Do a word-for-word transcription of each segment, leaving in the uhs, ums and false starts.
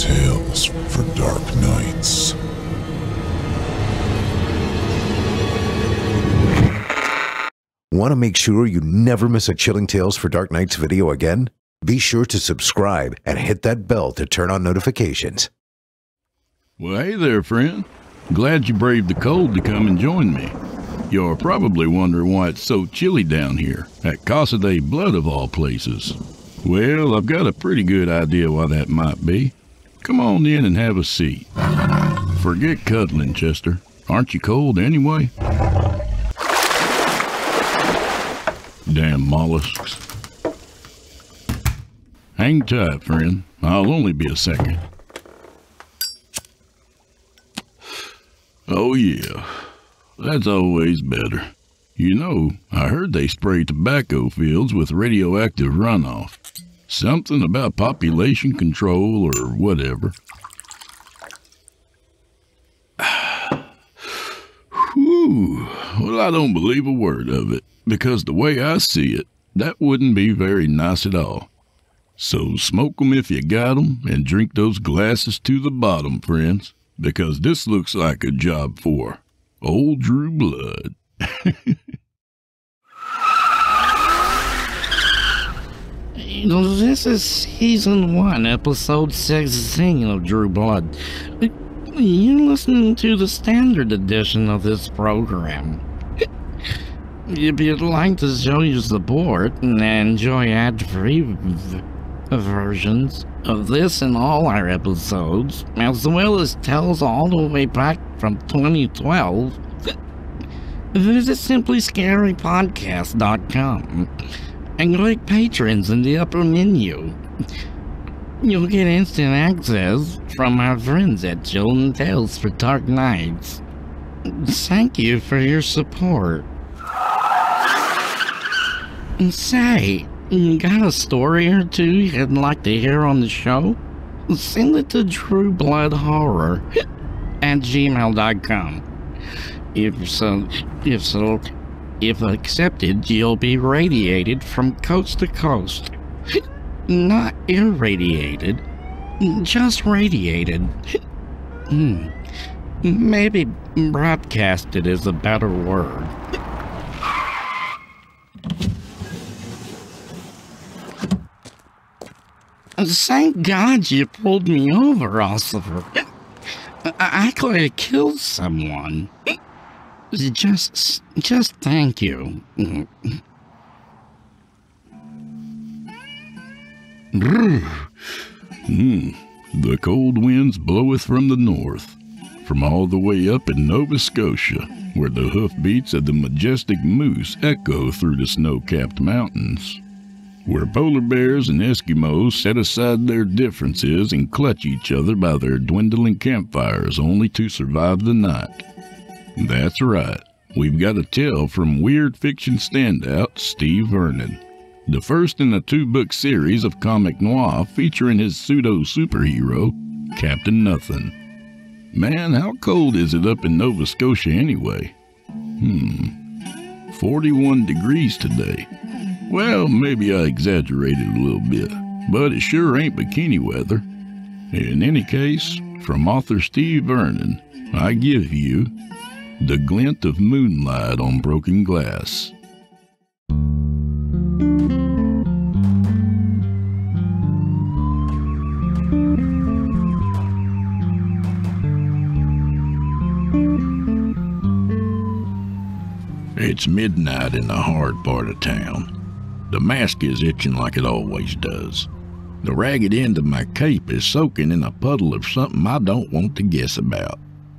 Tales for Dark Nights. Want to make sure you never miss a Chilling Tales for Dark Nights video again? Be sure to subscribe and hit that bell to turn on notifications. Well, hey there, friend. Glad you braved the cold to come and join me. You're probably wondering why it's so chilly down here, at Casa de Blood of all places. Well, I've got a pretty good idea why that might be. Come on in and have a seat. Forget cuddling, Chester. Aren't you cold anyway? Damn mollusks. Hang tight, friend. I'll only be a second. Oh yeah. That's always better. You know, I heard they spray tobacco fields with radioactive runoff. Something about population control or whatever. Whew. Well, I don't believe a word of it, because the way I see it, that wouldn't be very nice at all. So smoke 'em if you got 'em, and drink those glasses to the bottom, friends, because this looks like a job for old Drew Blood. You know, this is season one, episode sixteen of Drew Blood. You're listening to the standard edition of this program. If you'd like to show your support and enjoy ad-free v versions of this and all our episodes, as well as tales all the way back from twenty twelve, visit simply scary podcast dot com and click Patrons in the upper menu. You'll get instant access from our friends at Chilling Tales for Dark Nights. Thank you for your support. Say, you got a story or two you'd like to hear on the show? Send it to True Blood Horror at gmail dot com. If so, if so, if accepted, you'll be radiated from coast to coast. Not irradiated, just radiated. Hmm. Maybe broadcasted is a better word. Thank God you pulled me over, Ossifer. I could have killed someone. Just, just thank you. Mm. The cold winds bloweth from the north, from all the way up in Nova Scotia, where the hoofbeats of the majestic moose echo through the snow-capped mountains, where polar bears and Eskimos set aside their differences and clutch each other by their dwindling campfires only to survive the night. That's right, we've got a tale from weird fiction standout Steve Vernon, the first in a two-book series of comic noir featuring his pseudo-superhero, Captain Nothing. Man, how cold is it up in Nova Scotia anyway? Hmm, forty-one degrees today. Well, maybe I exaggerated a little bit, but it sure ain't bikini weather. In any case, from author Steve Vernon, I give you The Glint of Moonlight on Broken Glass. It's midnight in the hard part of town. The mask is itching like it always does. The ragged end of my cape is soaking in a puddle of something I don't want to guess about.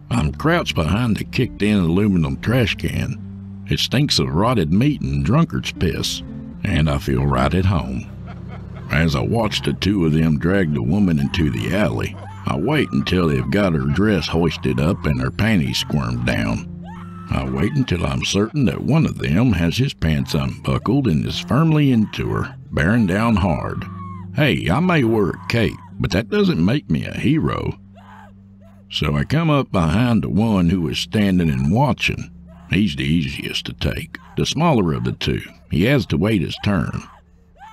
I'm crouched behind the kicked-in aluminum trash can. It stinks of rotted meat and drunkard's piss, and I feel right at home. As I watch the two of them drag the woman into the alley, I wait until they've got her dress hoisted up and her panties squirmed down. I wait until I'm certain that one of them has his pants unbuckled and is firmly into her, bearing down hard. Hey, I may wear a cape, but that doesn't make me a hero. So I come up behind the one who is standing and watching. He's the easiest to take, the smaller of the two. He has to wait his turn.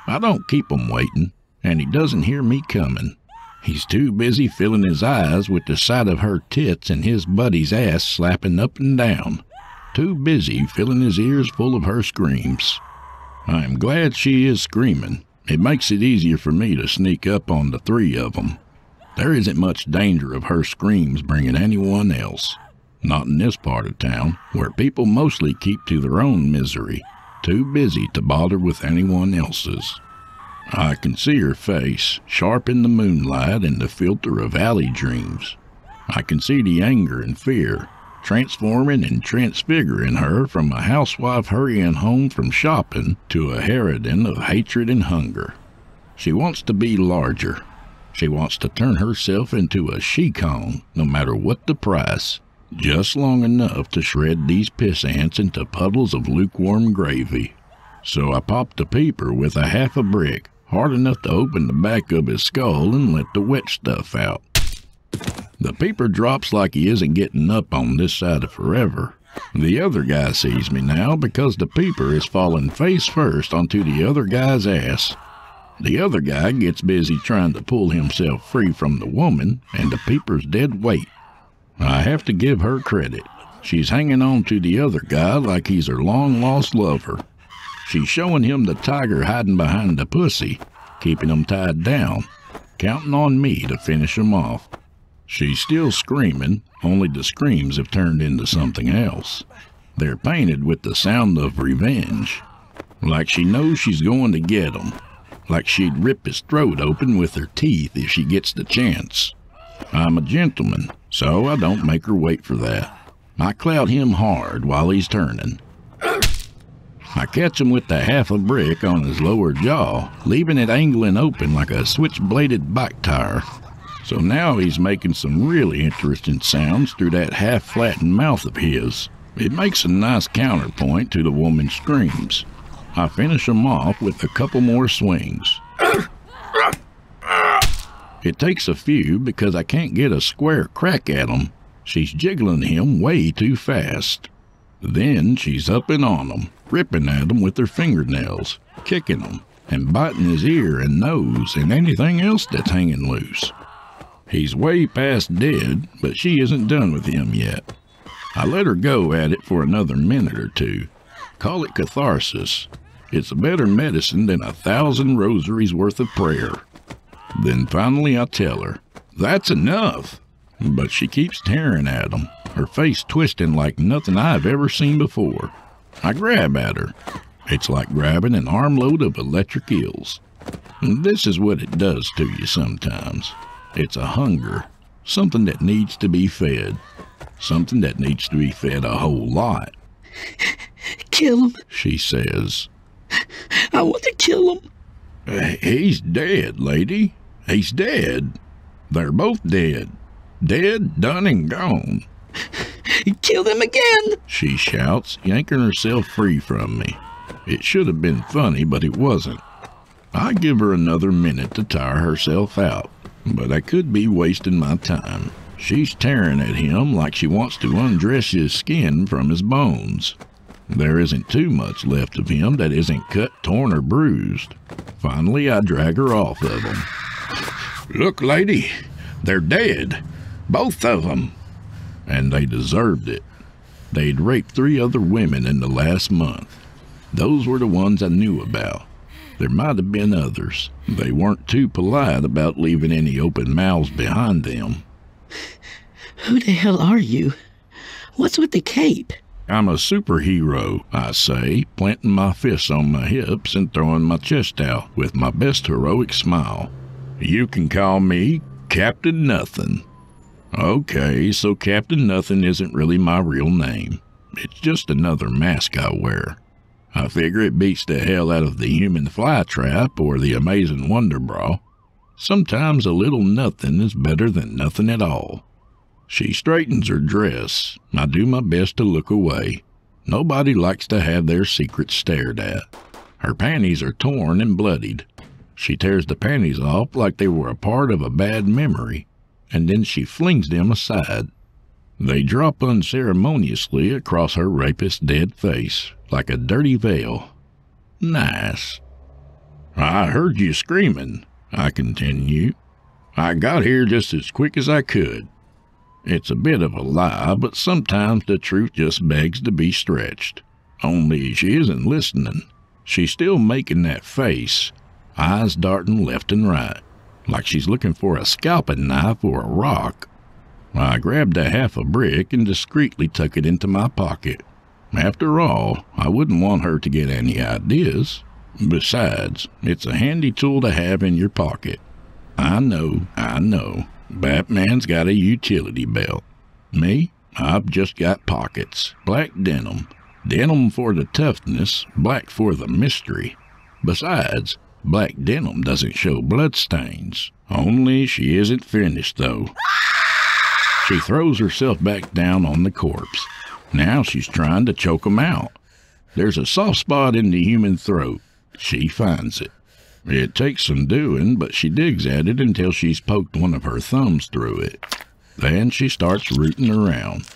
I don't keep him waiting, and he doesn't hear me coming. He's too busy filling his eyes with the sight of her tits and his buddy's ass slapping up and down. Too busy filling his ears full of her screams. I am glad she is screaming. It makes it easier for me to sneak up on the three of them. There isn't much danger of her screams bringing anyone else. Not in this part of town, where people mostly keep to their own misery, too busy to bother with anyone else's. I can see her face, sharp in the moonlight and the filter of alley dreams. I can see the anger and fear, transforming and transfiguring her from a housewife hurrying home from shopping to a harridan of hatred and hunger. She wants to be larger. She wants to turn herself into a she-con, no matter what the price, just long enough to shred these pissants into puddles of lukewarm gravy. So I popped a peeper with a half a brick, hard enough to open the back of his skull and let the wet stuff out. The peeper drops like he isn't getting up on this side of forever. The other guy sees me now because the peeper is falling face first onto the other guy's ass. The other guy gets busy trying to pull himself free from the woman and the peeper's dead weight. I have to give her credit. She's hanging on to the other guy like he's her long-lost lover. She's showing him the tiger hiding behind the pussy, keeping him tied down, counting on me to finish him off. She's still screaming, only the screams have turned into something else. They're painted with the sound of revenge. Like she knows she's going to get him. Like she'd rip his throat open with her teeth if she gets the chance. I'm a gentleman, so I don't make her wait for that. I clout him hard while he's turning. I catch him with the half a brick on his lower jaw, leaving it angling open like a switch-bladed bike tire. So now he's making some really interesting sounds through that half-flattened mouth of his. It makes a nice counterpoint to the woman's screams. I finish him off with a couple more swings. It takes a few because I can't get a square crack at him. She's jiggling him way too fast. Then she's up and on him, ripping at him with her fingernails, kicking him, and biting his ear and nose and anything else that's hanging loose. He's way past dead, but she isn't done with him yet. I let her go at it for another minute or two. Call it catharsis. It's a better medicine than a thousand rosaries worth of prayer. Then finally I tell her, "That's enough!" But she keeps tearing at him, her face twisting like nothing I've ever seen before. I grab at her. It's like grabbing an armload of electric eels. This is what it does to you sometimes. It's a hunger, something that needs to be fed, something that needs to be fed a whole lot. "Kill him," she says. "I want to kill him." "He's dead, lady. He's dead. They're both dead. Dead, done, and gone." "Kill them again," she shouts, yanking herself free from me. It should have been funny, but it wasn't. I give her another minute to tire herself out, but I could be wasting my time. She's tearing at him like she wants to undress his skin from his bones. There isn't too much left of him that isn't cut, torn, or bruised. Finally, I drag her off of him. "Look, lady, they're dead. Both of them." And they deserved it. They'd raped three other women in the last month. Those were the ones I knew about. There might have been others. They weren't too polite about leaving any open mouths behind them. "Who the hell are you? What's with the cape?" "I'm a superhero," I say, planting my fists on my hips and throwing my chest out with my best heroic smile. "You can call me Captain Nothing." Okay, so Captain Nothing isn't really my real name. It's just another mask I wear. I figure it beats the hell out of the human flytrap or the amazing wonder bra. Sometimes a little nothing is better than nothing at all. She straightens her dress. I do my best to look away. Nobody likes to have their secrets stared at. Her panties are torn and bloodied. She tears the panties off like they were a part of a bad memory, and then she flings them aside. They drop unceremoniously across her rapist's dead face, like a dirty veil. Nice. "I heard you screaming," I continue. I got here just as quick as I could. It's a bit of a lie, but sometimes the truth just begs to be stretched. Only she isn't listening. She's still making that face, eyes darting left and right, like she's looking for a scalping knife or a rock. I grabbed a half a brick and discreetly tuck it into my pocket. After all, I wouldn't want her to get any ideas. Besides, it's a handy tool to have in your pocket. I know, I know, Batman's got a utility belt. Me, I've just got pockets, black denim. Denim for the toughness, black for the mystery. Besides, black denim doesn't show bloodstains. Only she isn't finished, though. She throws herself back down on the corpse. Now she's trying to choke him out. There's a soft spot in the human throat. She finds it. It takes some doing, but she digs at it until she's poked one of her thumbs through it. Then she starts rooting around.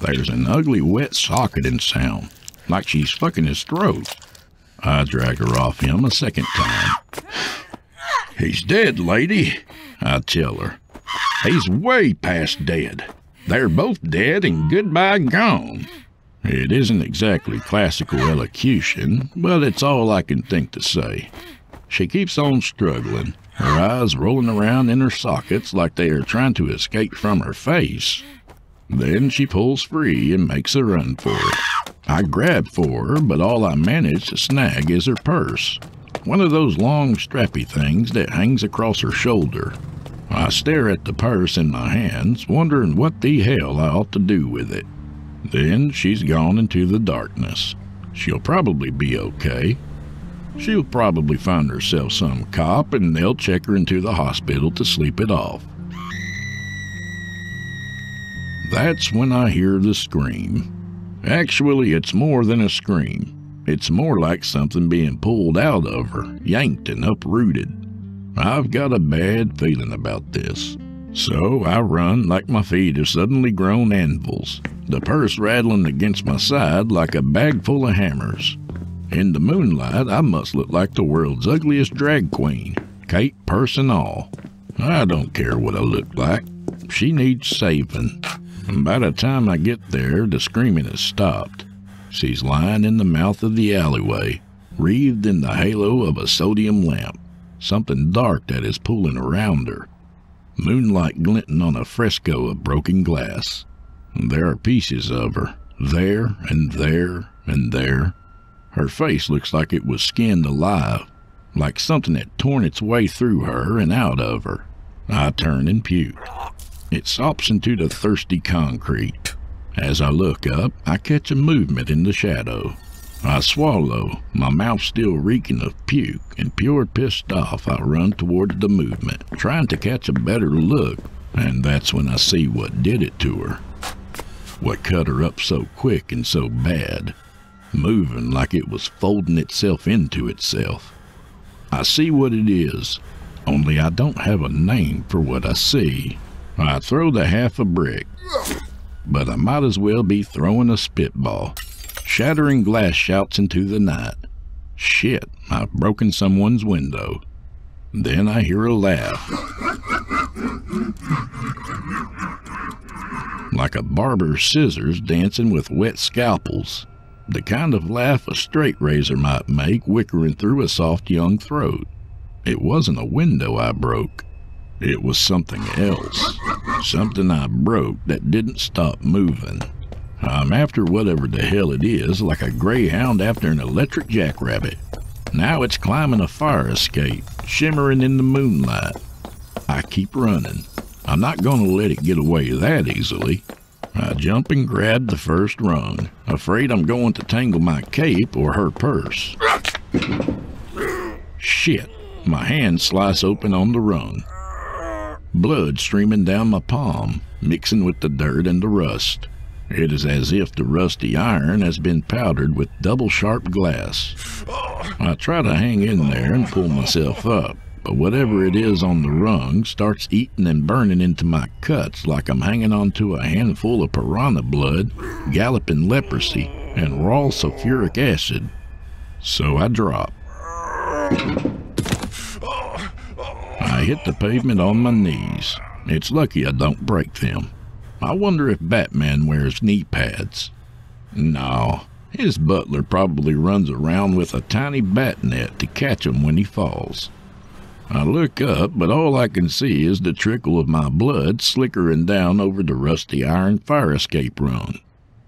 There's an ugly wet socketing sound, like she's fucking his throat. I drag her off him a second time. He's dead, lady, I tell her. He's way past dead. They're both dead and goodbye gone. It isn't exactly classical elocution, but it's all I can think to say. She keeps on struggling, her eyes rolling around in her sockets like they are trying to escape from her face. Then she pulls free and makes a run for it. I grab for her, but all I manage to snag is her purse, one of those long strappy things that hangs across her shoulder. I stare at the purse in my hands, wondering what the hell I ought to do with it. Then she's gone into the darkness. She'll probably be okay. She'll probably find herself some cop, and they'll check her into the hospital to sleep it off. That's when I hear the scream. Actually, it's more than a scream. It's more like something being pulled out of her, yanked and uprooted. I've got a bad feeling about this. So I run like my feet have suddenly grown anvils, the purse rattling against my side like a bag full of hammers. In the moonlight, I must look like the world's ugliest drag queen, cape, purse, and all. I don't care what I look like. She needs saving. And by the time I get there, the screaming has stopped. She's lying in the mouth of the alleyway, wreathed in the halo of a sodium lamp. Something dark that is pulling around her, moonlight glinting on a fresco of broken glass. There are pieces of her, there and there and there. Her face looks like it was skinned alive, like something had torn its way through her and out of her. I turn and puke. It sops into the thirsty concrete. As I look up, I catch a movement in the shadow. I swallow, my mouth still reeking of puke, and pure pissed off I run toward the movement, trying to catch a better look, and that's when I see what did it to her. What cut her up so quick and so bad, moving like it was folding itself into itself. I see what it is, only I don't have a name for what I see. I throw the half a brick, but I might as well be throwing a spitball. Shattering glass shouts into the night. Shit, I've broken someone's window. Then I hear a laugh. Like a barber's scissors dancing with wet scalpels. The kind of laugh a straight razor might make wickering through a soft young throat. It wasn't a window I broke. It was something else. Something I broke that didn't stop moving. I'm after whatever the hell it is, like a greyhound after an electric jackrabbit. Now it's climbing a fire escape, shimmering in the moonlight. I keep running. I'm not going to let it get away that easily. I jump and grab the first rung, afraid I'm going to tangle my cape or her purse. Shit, my hands slice open on the rung. Blood streaming down my palm, mixing with the dirt and the rust. It is as if the rusty iron has been powdered with double-sharp glass. I try to hang in there and pull myself up, but whatever it is on the rung starts eating and burning into my cuts like I'm hanging onto a handful of piranha blood, galloping leprosy, and raw sulfuric acid. So I drop. I hit the pavement on my knees. It's lucky I don't break them. I wonder if Batman wears knee pads. No, his butler probably runs around with a tiny bat net to catch him when he falls. I look up, but all I can see is the trickle of my blood slickering down over the rusty iron fire escape run.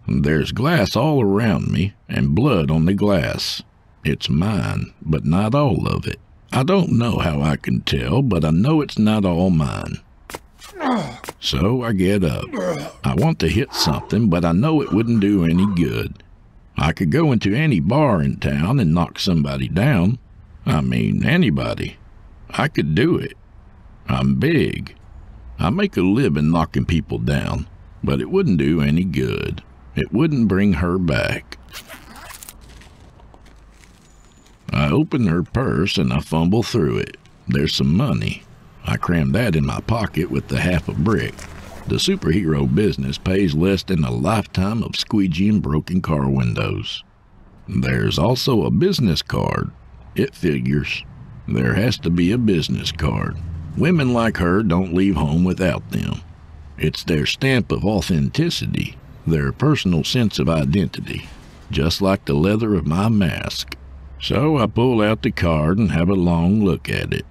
There's glass all around me, and blood on the glass. It's mine, but not all of it. I don't know how I can tell, but I know it's not all mine. So I get up. I want to hit something, but I know it wouldn't do any good. I could go into any bar in town and knock somebody down. I mean, anybody. I could do it. I'm big. I make a living knocking people down, but it wouldn't do any good. It wouldn't bring her back. I open her purse and I fumble through it. There's some money. I cram that in my pocket with the half a brick. The superhero business pays less than a lifetime of squeegeeing broken car windows. There's also a business card. It figures. There has to be a business card. Women like her don't leave home without them. It's their stamp of authenticity, their personal sense of identity, just like the leather of my mask. So I pull out the card and have a long look at it.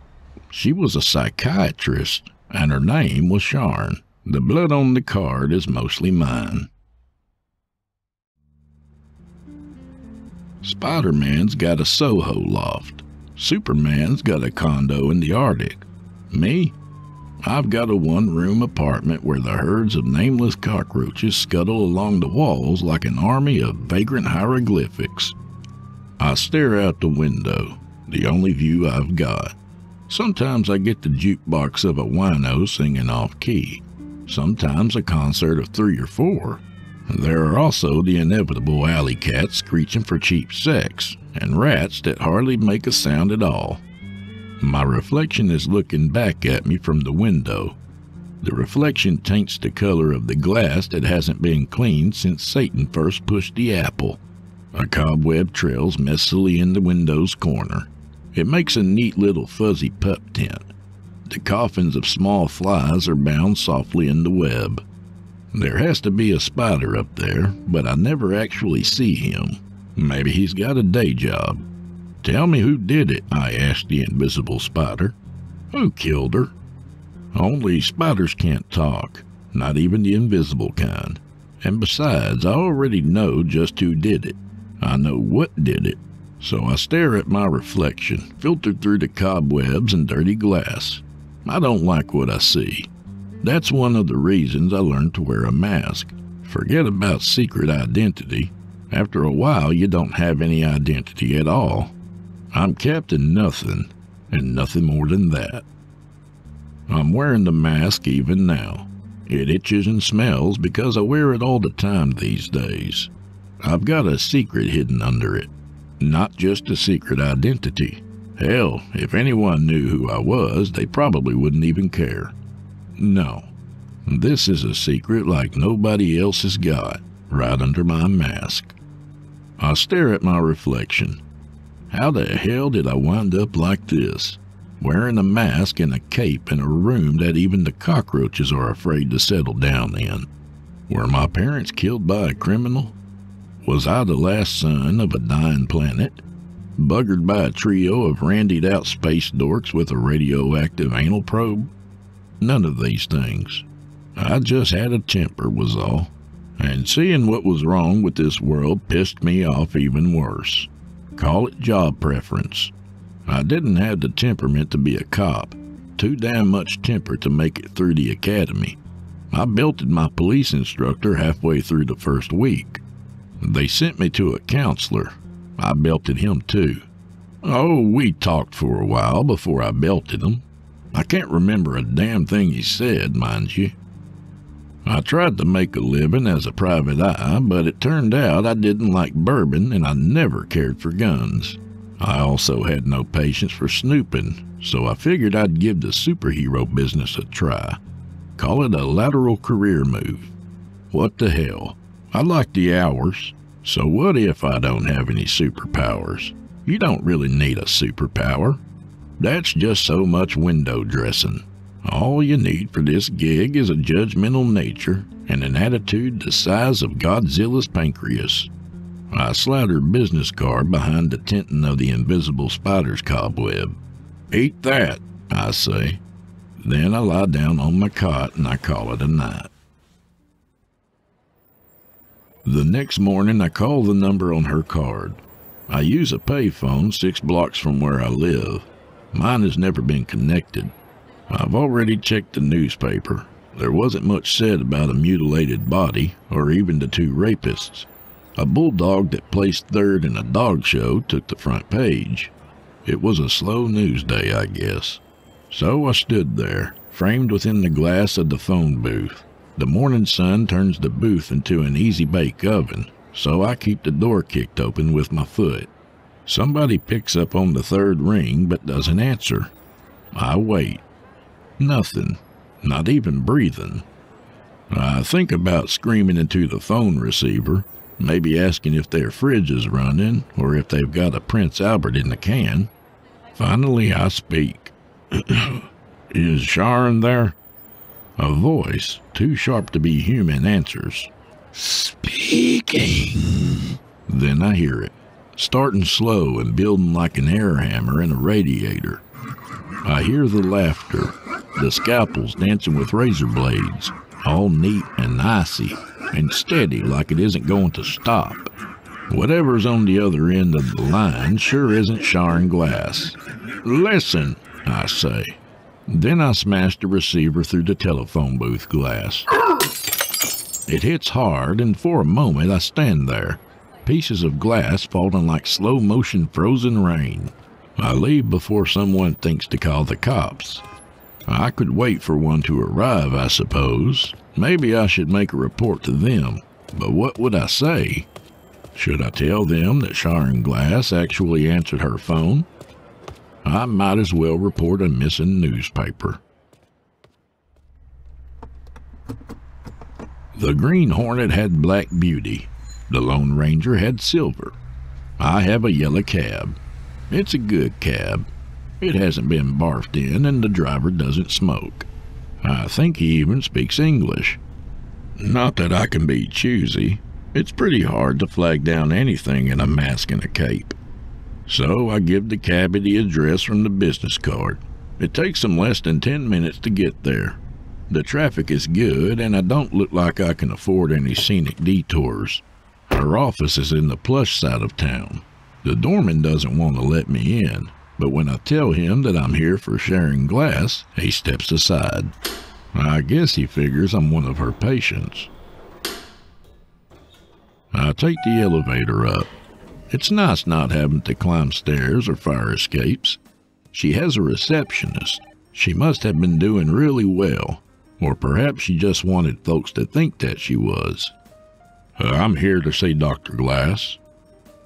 She was a psychiatrist, and her name was Sharon. The blood on the card is mostly mine. Spider-Man's got a Soho loft. Superman's got a condo in the Arctic. Me? I've got a one-room apartment where the herds of nameless cockroaches scuttle along the walls like an army of vagrant hieroglyphics. I stare out the window, the only view I've got. Sometimes I get the jukebox of a wino singing off-key. Sometimes a concert of three or four. There are also the inevitable alley cats screeching for cheap sex, and rats that hardly make a sound at all. My reflection is looking back at me from the window. The reflection taints the color of the glass that hasn't been cleaned since Satan first pushed the apple. A cobweb trails messily in the window's corner. It makes a neat little fuzzy pup tent. The coffins of small flies are bound softly in the web. There has to be a spider up there, but I never actually see him. Maybe he's got a day job. Tell me who did it, I asked the invisible spider. Who killed her? Only spiders can't talk, not even the invisible kind. And besides, I already know just who did it. I know what did it. So I stare at my reflection, filtered through the cobwebs and dirty glass. I don't like what I see. That's one of the reasons I learned to wear a mask. Forget about secret identity. After a while, you don't have any identity at all. I'm Captain Nothing, and nothing more than that. I'm wearing the mask even now. It itches and smells because I wear it all the time these days. I've got a secret hidden under it. Not just a secret identity. Hell, if anyone knew who I was, they probably wouldn't even care. No, this is a secret like nobody else has got, right under my mask. I stare at my reflection. How the hell did I wind up like this? Wearing a mask and a cape in a room that even the cockroaches are afraid to settle down in. Were my parents killed by a criminal? Was I the last son of a dying planet, buggered by a trio of randied out space dorks with a radioactive anal probe? None of these things. I just had a temper was all, and seeing what was wrong with this world pissed me off even worse. Call it job preference. I didn't have the temperament to be a cop, too damn much temper to make it through the academy. I belted my police instructor halfway through the first week. They sent me to a counselor. I belted him too. Oh, we talked for a while before I belted him. I can't remember a damn thing he said, mind you. I tried to make a living as a private eye, but it turned out I didn't like bourbon and I never cared for guns. I also had no patience for snooping, so I figured I'd give the superhero business a try. Call it a lateral career move. What the hell? I like the hours, so what if I don't have any superpowers? You don't really need a superpower. That's just so much window dressing. All you need for this gig is a judgmental nature and an attitude the size of Godzilla's pancreas. I slid her business card behind the tintin of the invisible spider's cobweb. "Eat that," I say. Then I lie down on my cot and I call it a night. The next morning I call the number on her card. I use a payphone six blocks from where I live. Mine has never been connected. I've already checked the newspaper. There wasn't much said about a mutilated body or even the two rapists. A bulldog that placed third in a dog show took the front page. It was a slow news day, I guess. So I stood there, framed within the glass of the phone booth. The morning sun turns the booth into an easy bake oven, so I keep the door kicked open with my foot. Somebody picks up on the third ring but doesn't answer. I wait. Nothing. Not even breathing. I think about screaming into the phone receiver, maybe asking if their fridge is running or if they've got a Prince Albert in the can. Finally I speak. "Is Sharon there?" A voice, too sharp to be human, answers. "Speaking." Then I hear it, starting slow and building like an air hammer in a radiator. I hear the laughter, the scalpels dancing with razor blades, all neat and icy, and steady like it isn't going to stop. Whatever's on the other end of the line sure isn't Sharon Glass. "Listen," I say. Then I smash the receiver through the telephone booth glass. It hits hard, and for a moment I stand there, pieces of glass falling like slow-motion frozen rain. I leave before someone thinks to call the cops. I could wait for one to arrive, I suppose. Maybe I should make a report to them, but what would I say? Should I tell them that Sharon Glass actually answered her phone? I might as well report a missing newspaper. The Green Hornet had Black Beauty. The Lone Ranger had Silver. I have a yellow cab. It's a good cab. It hasn't been barfed in and the driver doesn't smoke. I think he even speaks English. Not that I can be choosy. It's pretty hard to flag down anything in a mask and a cape. So I give the cabbie the address from the business card. It takes them less than ten minutes to get there. The traffic is good and I don't look like I can afford any scenic detours. Her office is in the plush side of town. The doorman doesn't want to let me in, but when I tell him that I'm here for Sharon Glass, he steps aside. I guess he figures I'm one of her patients. I take the elevator up. It's nice not having to climb stairs or fire escapes. She has a receptionist. She must have been doing really well, or perhaps she just wanted folks to think that she was. "I'm here to see Doctor Glass."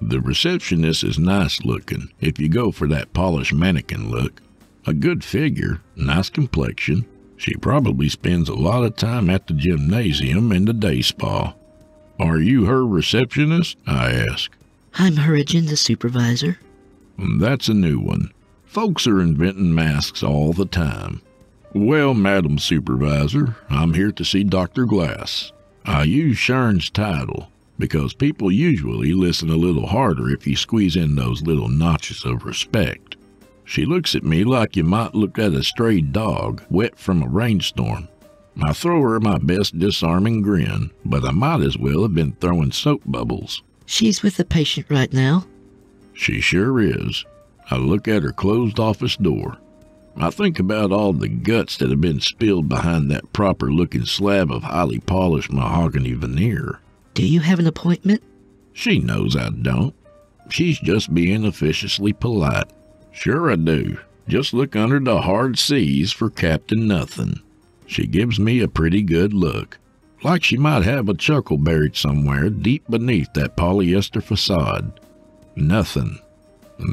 The receptionist is nice looking, if you go for that polished mannequin look. A good figure, nice complexion. She probably spends a lot of time at the gymnasium and the day spa. "Are you her receptionist?" I ask. "I'm Hurricane, the supervisor." That's a new one. Folks are inventing masks all the time. "Well, Madam Supervisor, I'm here to see Doctor Glass." I use Sharon's title because people usually listen a little harder if you squeeze in those little notches of respect. She looks at me like you might look at a stray dog wet from a rainstorm. I throw her my best disarming grin, but I might as well have been throwing soap bubbles. "She's with the patient right now." She sure is. I look at her closed office door. I think about all the guts that have been spilled behind that proper-looking slab of highly polished mahogany veneer. "Do you have an appointment?" She knows I don't. She's just being officiously polite. "Sure I do. Just look under the hard C's for Captain Nothing." She gives me a pretty good look, like she might have a chuckle buried somewhere deep beneath that polyester facade. Nothing.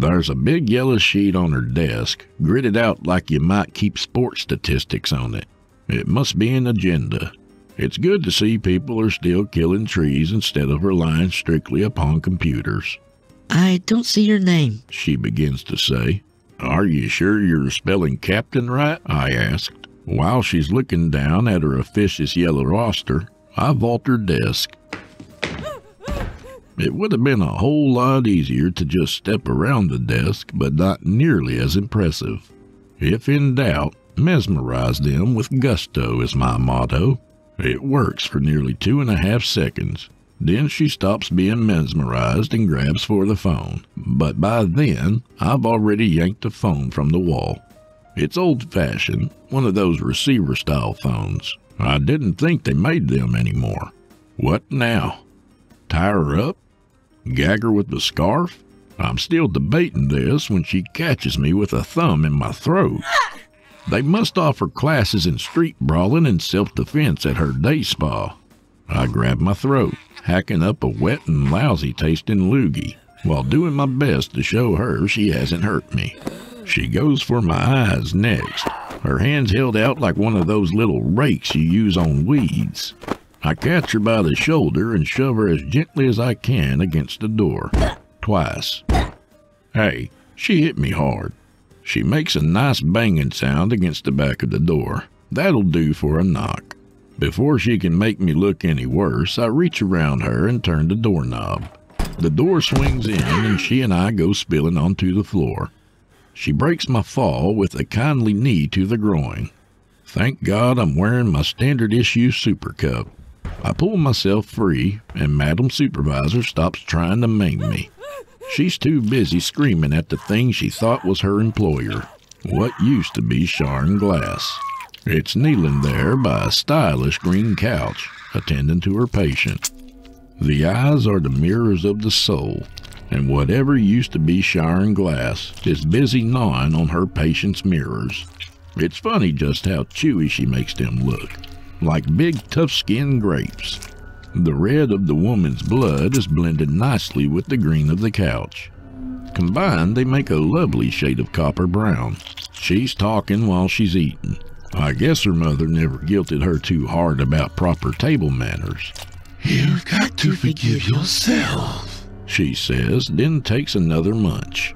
There's a big yellow sheet on her desk, gritted out like you might keep sports statistics on it. It must be an agenda. It's good to see people are still killing trees instead of relying strictly upon computers. "I don't see your name," she begins to say. "Are you sure you're spelling captain right?" I asked. While she's looking down at her officious yellow roster, I vault her desk. It would have been a whole lot easier to just step around the desk, but not nearly as impressive. If in doubt, mesmerize them with gusto is my motto. It works for nearly two and a half seconds. Then she stops being mesmerized and grabs for the phone, but by then I've already yanked the phone from the wall. It's old-fashioned, one of those receiver-style phones. I didn't think they made them anymore. What now? Tie her up? Gag her with the scarf? I'm still debating this when she catches me with a thumb in my throat. They must offer classes in street brawling and self-defense at her day spa. I grab my throat, hacking up a wet and lousy-tasting loogie, while doing my best to show her she hasn't hurt me. She goes for my eyes next, her hands held out like one of those little rakes you use on weeds. I catch her by the shoulder and shove her as gently as I can against the door. Twice. Hey, she hit me hard. She makes a nice banging sound against the back of the door. That'll do for a knock. Before she can make me look any worse, I reach around her and turn the doorknob. The door swings in and she and I go spilling onto the floor. She breaks my fall with a kindly knee to the groin. Thank God I'm wearing my standard issue super cup. I pull myself free and Madam Supervisor stops trying to maim me. She's too busy screaming at the thing she thought was her employer, what used to be Sharon Glass. It's kneeling there by a stylish green couch, attending to her patient. The eyes are the mirrors of the soul, and whatever used to be Sharon Glass is busy gnawing on her patient's mirrors. It's funny just how chewy she makes them look, like big tough-skinned grapes. The red of the woman's blood is blended nicely with the green of the couch. Combined, they make a lovely shade of copper brown. She's talking while she's eating. I guess her mother never guilted her too hard about proper table manners. "You've got to forgive yourself," she says, then takes another munch.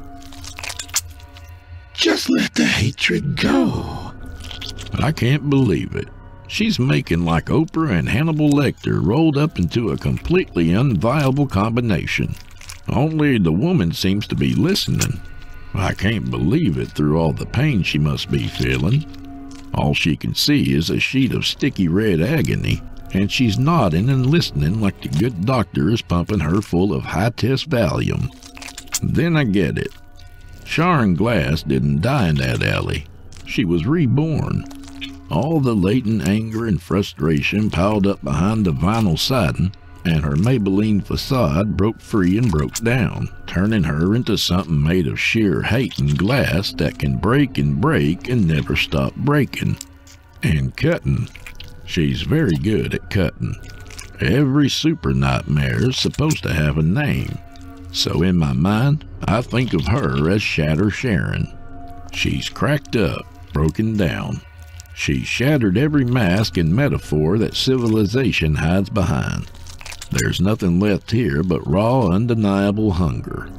"Just let the hatred go." I can't believe it. She's making like Oprah and Hannibal Lecter rolled up into a completely unviable combination. Only the woman seems to be listening. I can't believe it through all the pain she must be feeling. All she can see is a sheet of sticky red agony, and she's nodding and listening like the good doctor is pumping her full of high-test Valium. Then I get it. Sharon Glass didn't die in that alley. She was reborn. All the latent anger and frustration piled up behind the vinyl siding, and her Maybelline facade broke free and broke down, turning her into something made of sheer hate and glass that can break and break and never stop breaking. And cutting. She's very good at cutting. Every super nightmare is supposed to have a name. So in my mind, I think of her as Shatter Sharon. She's cracked up, broken down. She's shattered every mask and metaphor that civilization hides behind. There's nothing left here but raw, undeniable hunger.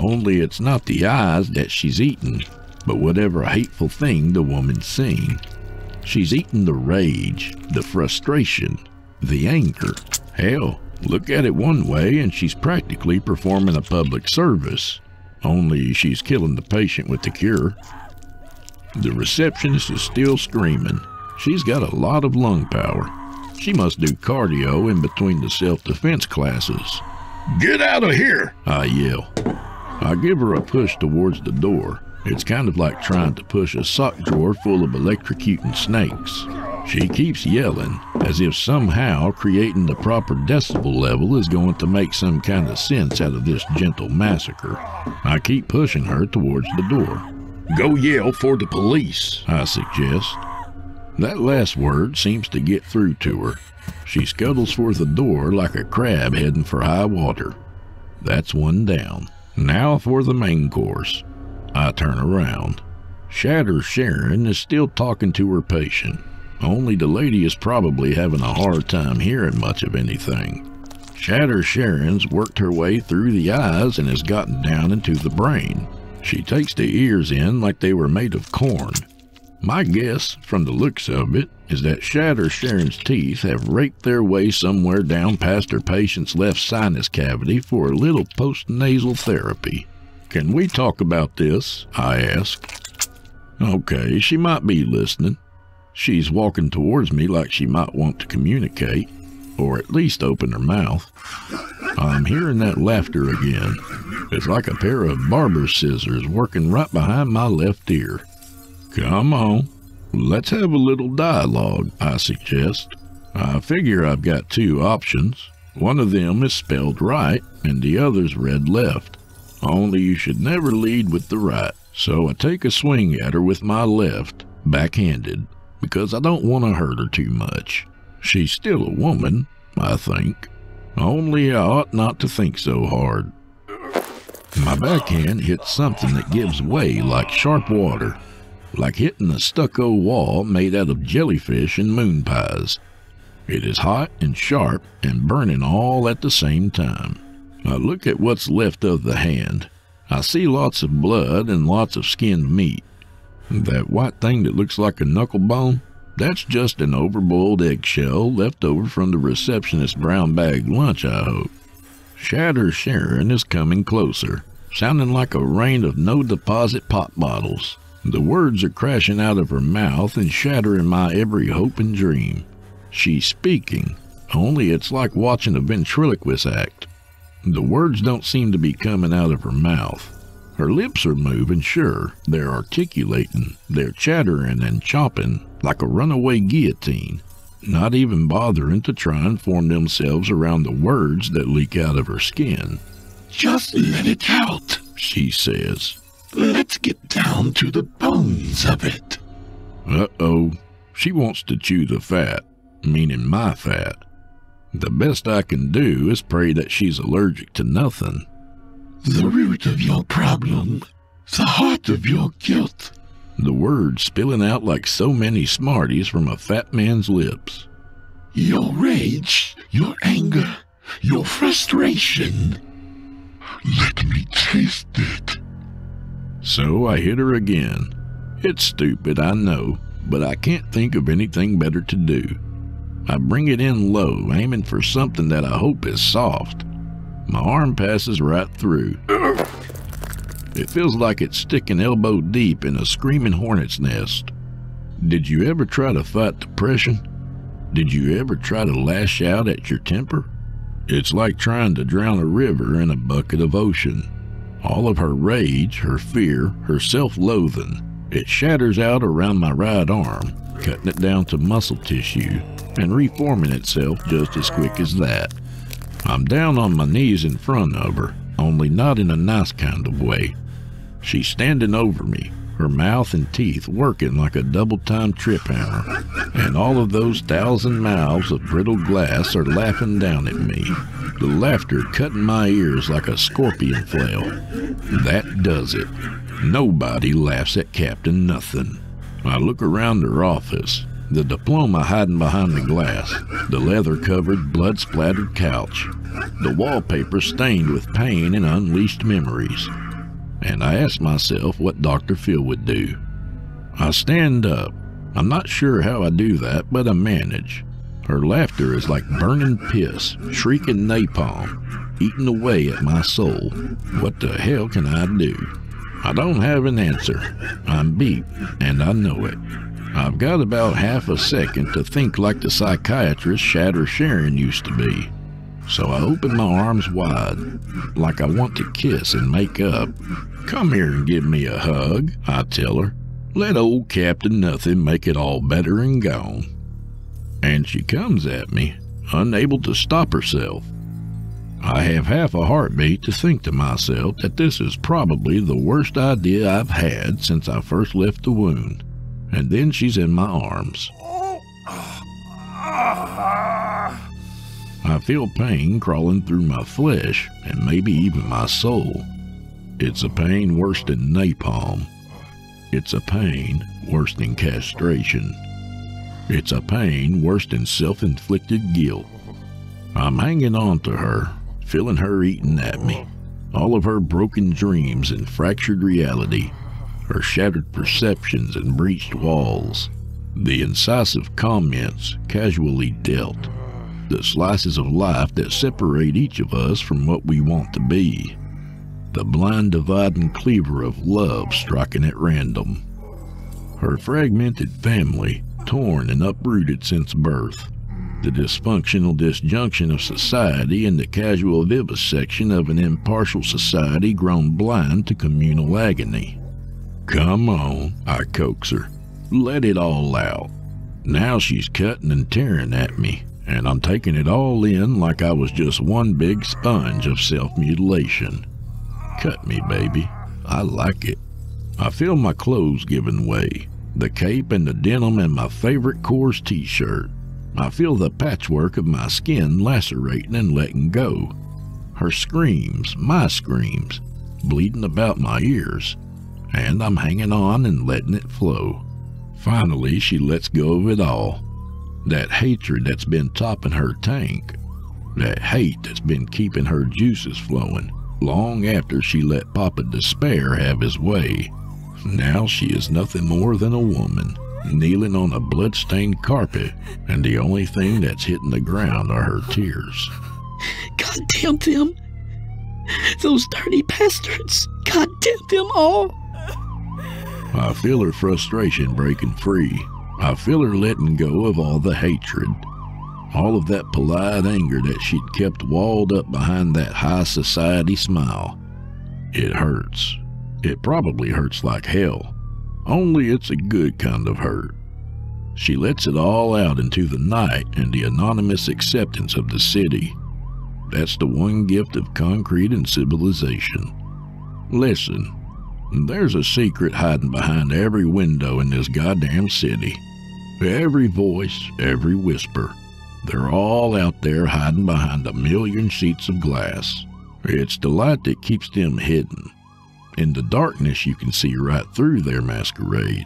Only it's not the eyes that she's eaten, but whatever hateful thing the woman's seen. She's eaten the rage, the frustration, the anger. Hell, look at it one way and she's practically performing a public service. Only she's killing the patient with the cure. The receptionist is still screaming. She's got a lot of lung power. She must do cardio in between the self-defense classes. "Get out of here!" I yell. I give her a push towards the door. It's kind of like trying to push a sock drawer full of electrocuting snakes. She keeps yelling, as if somehow creating the proper decibel level is going to make some kind of sense out of this gentle massacre. I keep pushing her towards the door. "Go yell for the police," I suggest. That last word seems to get through to her. She scuttles for the door like a crab heading for high water. That's one down. Now for the main course. I turn around. Shatter Sharon is still talking to her patient, only the lady is probably having a hard time hearing much of anything. Shatter Sharon's worked her way through the eyes and has gotten down into the brain. She takes the ears in like they were made of corn. My guess, from the looks of it, is that Shatter Sharon's teeth have raked their way somewhere down past her patient's left sinus cavity for a little post-nasal therapy. Can we talk about this? I asked. Okay, she might be listening. She's walking towards me like she might want to communicate, or at least open her mouth. I'm hearing that laughter again. It's like a pair of barber scissors working right behind my left ear. Come on, let's have a little dialogue, I suggest. I figure I've got two options. One of them is spelled right, and the other's read left. Only you should never lead with the right, so I take a swing at her with my left, backhanded, because I don't want to hurt her too much. She's still a woman, I think. Only I ought not to think so hard. My backhand hits something that gives way like sharp water, like hitting a stucco wall made out of jellyfish and moon pies. It is hot and sharp and burning all at the same time. I look at what's left of the hand. I see lots of blood and lots of skinned meat. That white thing that looks like a knuckle bone? That's just an overboiled eggshell left over from the receptionist's brown bag lunch, I hope. Shatter Sharon is coming closer, sounding like a rain of no-deposit pop bottles. The words are crashing out of her mouth and shattering my every hope and dream. She's speaking, only it's like watching a ventriloquist act. The words don't seem to be coming out of her mouth. Her lips are moving, sure. They're articulating, they're chattering and chopping like a runaway guillotine, not even bothering to try and form themselves around the words that leak out of her skin. "Just let it out," she says. "Let's get down to the bones of it." Uh-oh. She wants to chew the fat, meaning my fat. The best I can do is pray that she's allergic to nothing. "The root of your problem, the heart of your guilt." The words spilling out like so many Smarties from a fat man's lips. "Your rage, your anger, your frustration. Let me taste it." So I hit her again. It's stupid, I know, but I can't think of anything better to do. I bring it in low, aiming for something that I hope is soft. My arm passes right through. It feels like it's sticking elbow deep in a screaming hornet's nest. Did you ever try to fight depression? Did you ever try to lash out at your temper? It's like trying to drown a river in a bucket of ocean. All of her rage, her fear, her self-loathing, it shatters out around my right arm, cutting it down to muscle tissue, and reforming itself just as quick as that. I'm down on my knees in front of her, only not in a nice kind of way. She's standing over me, her mouth and teeth working like a double-time trip hammer, and all of those thousand mouths of brittle glass are laughing down at me, the laughter cutting my ears like a scorpion flail. That does it. Nobody laughs at Captain Nothing. I look around her office, the diploma hiding behind the glass, the leather-covered, blood-splattered couch, the wallpaper stained with pain and unleashed memories. And I ask myself what Doctor Phil would do. I stand up. I'm not sure how I do that, but I manage. Her laughter is like burning piss, shrieking napalm, eating away at my soul. What the hell can I do? I don't have an answer. I'm beat, and I know it. I've got about half a second to think like the psychiatrist Shatter Sharon used to be. So I open my arms wide, like I want to kiss and make up. "Come here and give me a hug," I tell her. "Let old Captain Nothing make it all better and gone." And she comes at me, unable to stop herself. I have half a heartbeat to think to myself that this is probably the worst idea I've had since I first left the wound. And then she's in my arms. I feel pain crawling through my flesh and maybe even my soul. It's a pain worse than napalm. It's a pain worse than castration. It's a pain worse than self-inflicted guilt. I'm hanging on to her, feeling her eating at me. all of her broken dreams and fractured reality, her shattered perceptions and breached walls, the incisive comments casually dealt, the slices of life that separate each of us from what we want to be, the blind divide and cleaver of love striking at random, her fragmented family, torn and uprooted since birth, the dysfunctional disjunction of society and the casual vivisection of an impartial society grown blind to communal agony. Come on, I coax her. Let it all out. Now she's cutting and tearing at me, and I'm taking it all in like I was just one big sponge of self-mutilation. Cut me, baby. I like it. I feel my clothes giving way, the cape and the denim and my favorite Coors t-shirt. I feel the patchwork of my skin lacerating and letting go. Her screams, my screams, bleeding about my ears, and I'm hanging on and letting it flow. Finally, she lets go of it all. That hatred that's been topping her tank, that hate that's been keeping her juices flowing, long after she let Papa Despair have his way. Now she is nothing more than a woman, kneeling on a blood-stained carpet, and the only thing that's hitting the ground are her tears. God damn them! Those dirty bastards! God damn them all! I feel her frustration breaking free. I feel her letting go of all the hatred, all of that polite anger that she'd kept walled up behind that high society smile. It hurts. It probably hurts like hell. Only it's a good kind of hurt. She lets it all out into the night and the anonymous acceptance of the city. That's the one gift of concrete and civilization. Listen, there's a secret hiding behind every window in this goddamn city. Every voice, every whisper. They're all out there hiding behind a million sheets of glass. It's the light that keeps them hidden. In the darkness, you can see right through their masquerade,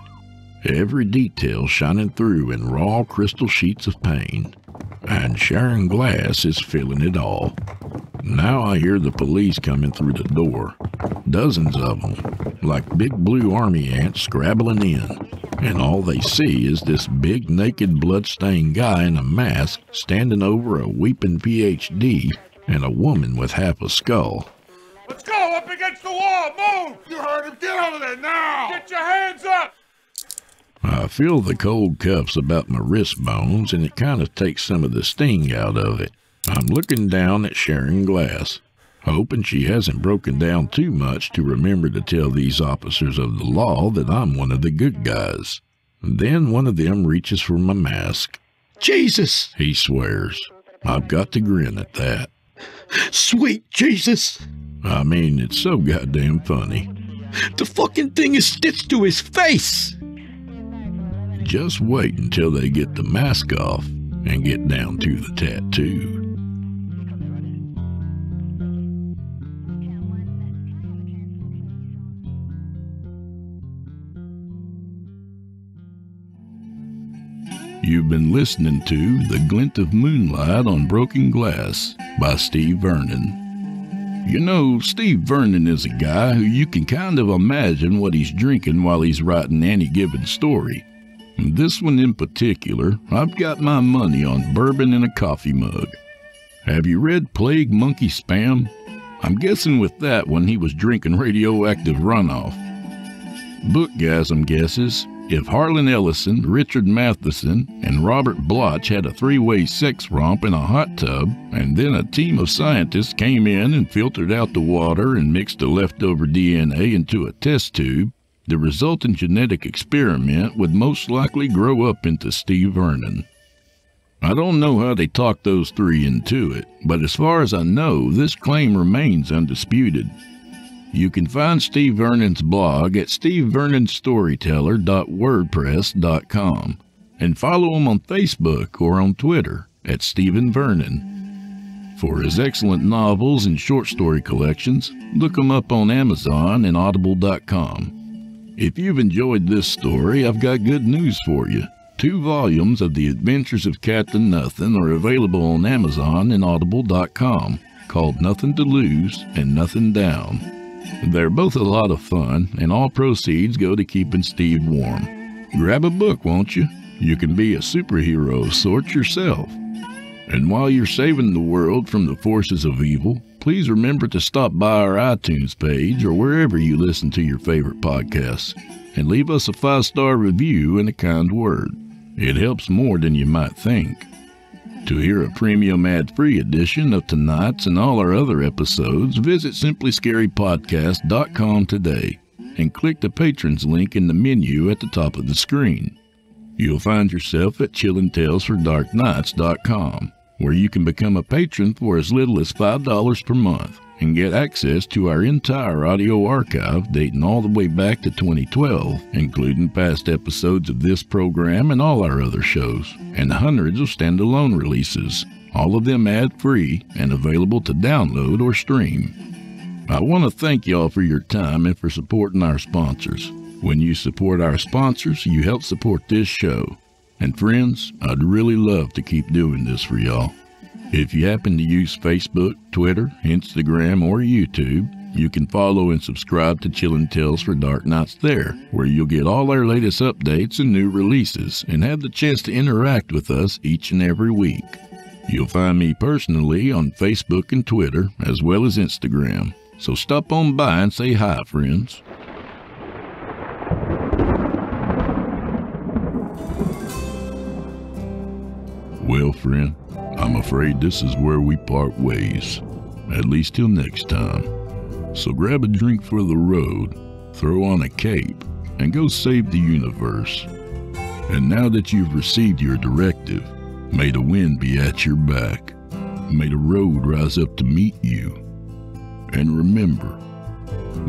every detail shining through in raw crystal sheets of pain. And Sharon Glass is filling it all. Now I hear the police coming through the door, dozens of them, like big blue army ants scrabbling in, and all they see is this big naked blood-stained guy in a mask standing over a weeping P H D and a woman with half a skull. Let's go! Up against the wall! Move! You heard him! Get out of there now! Get your hands up! I feel the cold cuffs about my wrist bones, and it kind of takes some of the sting out of it. I'm looking down at Sharon Glass, hoping she hasn't broken down too much to remember to tell these officers of the law that I'm one of the good guys. Then one of them reaches for my mask. Jesus! He swears. I've got to grin at that. Sweet Jesus! I mean, it's so goddamn funny. The fucking thing is stitched to his face! Just wait until they get the mask off and get down to the tattoo. You've been listening to The Glint of Moonlight on Broken Glass by Steve Vernon. You know, Steve Vernon is a guy who you can kind of imagine what he's drinking while he's writing any given story. This one in particular, I've got my money on bourbon in a coffee mug. Have you read Plague Monkey Spam? I'm guessing with that one he was drinking radioactive runoff. Bookgasm guesses, if Harlan Ellison, Richard Matheson, and Robert Bloch had a three-way sex romp in a hot tub, and then a team of scientists came in and filtered out the water and mixed the leftover D N A into a test tube, the resulting genetic experiment would most likely grow up into Steve Vernon. I don't know how they talked those three into it, but as far as I know, this claim remains undisputed. You can find Steve Vernon's blog at steve vernon storyteller dot wordpress dot com and follow him on Facebook or on Twitter at Stephen Vernon. For his excellent novels and short story collections, look him up on Amazon and audible dot com. If you've enjoyed this story, I've got good news for you. Two volumes of The Adventures of Captain Nothing are available on Amazon and audible dot com. called Nothing to Lose and Nothing Down. They're both a lot of fun, and all proceeds go to keeping Steve warm. Grab a book, won't you? You can be a superhero of sorts yourself. And while you're saving the world from the forces of evil, please remember to stop by our iTunes page or wherever you listen to your favorite podcasts and leave us a five-star review and a kind word. It helps more than you might think. To hear a premium ad-free edition of tonight's and all our other episodes, visit simply scary podcast dot com today and click the Patrons link in the menu at the top of the screen. You'll find yourself at chilling tales for dark nights dot com, where you can become a patron for as little as five dollars per month and get access to our entire audio archive dating all the way back to twenty twelve, including past episodes of this program and all our other shows, and hundreds of standalone releases, all of them ad-free and available to download or stream. I want to thank y'all for your time and for supporting our sponsors. When you support our sponsors, you help support this show. And friends, I'd really love to keep doing this for y'all. If you happen to use Facebook, Twitter, Instagram, or YouTube, you can follow and subscribe to Chilling Tales for Dark Nights there, where you'll get all our latest updates and new releases and have the chance to interact with us each and every week. You'll find me personally on Facebook and Twitter, as well as Instagram. So stop on by and say hi, friends. Well, friend, I'm afraid this is where we part ways, at least till next time. So grab a drink for the road, throw on a cape, and go save the universe. And now that you've received your directive, may the wind be at your back. May the road rise up to meet you. And remember,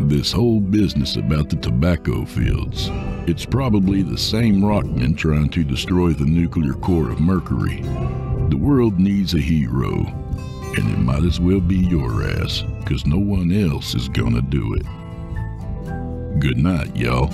this whole business about the tobacco fields, it's probably the same Rockman trying to destroy the nuclear core of Mercury. The world needs a hero, and it might as well be your ass, because no one else is gonna do it. Good night, y'all.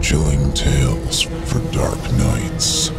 Chilling Tales for Dark Nights.